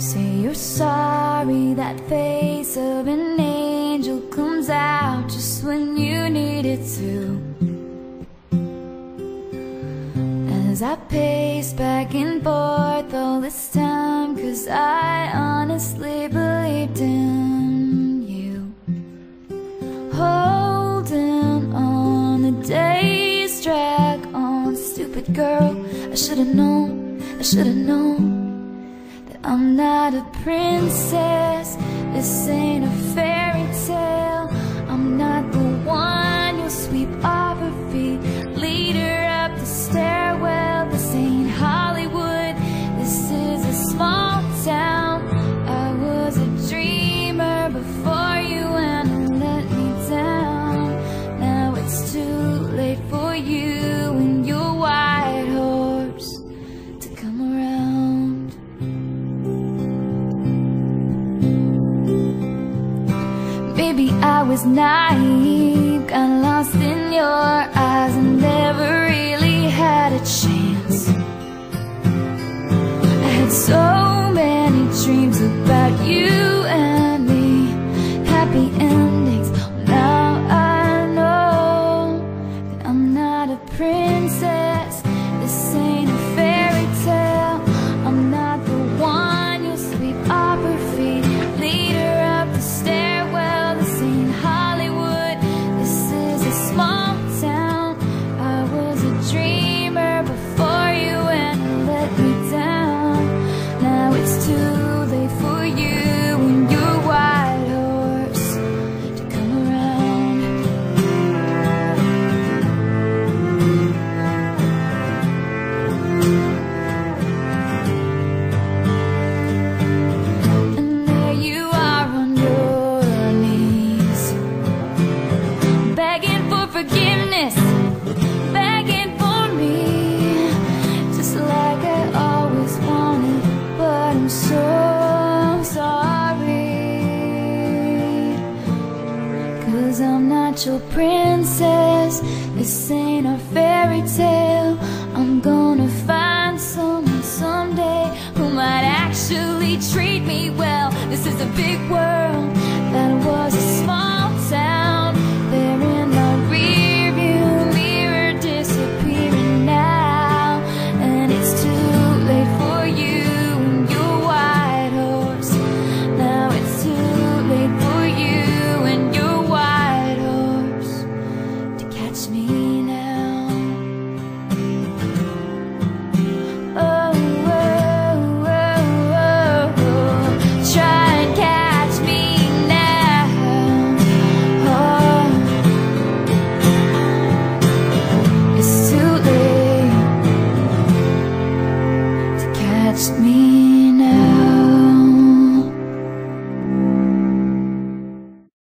Say you're sorry, that face of an angel comes out just when you need it to. As I pace back and forth all this time, 'cause I honestly believed in you. Holding on, the days drag on. Stupid girl, I should've known, I should've known. I'm not a princess, this ain't a fairy tale. I'm not the one you'll sweep off her feet, lead her up the stairwell. This ain't Hollywood, this is a small town. I was a dreamer before you and you let me down. Now it's too late for you and your white horse to come around. Maybe I was naive, got lost in your eyes and never really had a chance. I had so many dreams about you and me, happy endings. Now I know that I'm not a princess, this ain't a fairy tale. I'm not the one you'll sweep off her feet, lead her up the stairs. Your princess, this ain't a fairy tale. I'm gonna find someone someday who might actually treat me well. This is a big world that was a